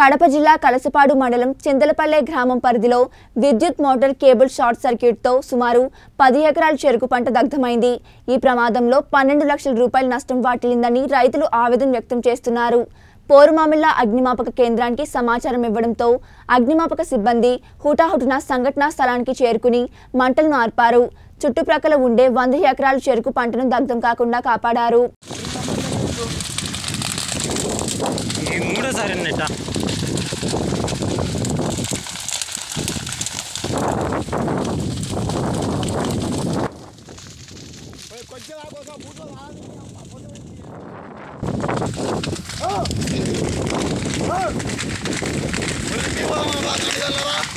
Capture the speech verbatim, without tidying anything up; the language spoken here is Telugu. కడప జిల్లా కలసపాడు మండలం చెందలపల్లె గ్రామం పరిధిలో విద్యుత్ మోటార్ కేబుల్ షార్ట్ సర్క్యూట్ తో సుమారు పది ఎకరాల చెరుకు పంట దగ్ధమైంది। ఈ ప్రమాదంలో పన్నెండు లక్షల రూపాయల నష్టం వాటిల్లిందని రైతులు ఆవేదన వ్యక్తం చేస్తున్నారు। పోరుమామిళ్ళ అగ్నిమాపక కేంద్రానికి సమాచారం ఇవ్వడంతో అగ్నిమాపక సిబ్బంది హుటాహుటిన సంఘటనా స్థలానికి చేరుకుని మంటలను ఆర్పారు। చుట్టుప్రక్కల ఉండే వంద ఎకరాల చెరుకు పంటను దగ్ధం కాకుండా కాపాడారు। मूडो सारी नेट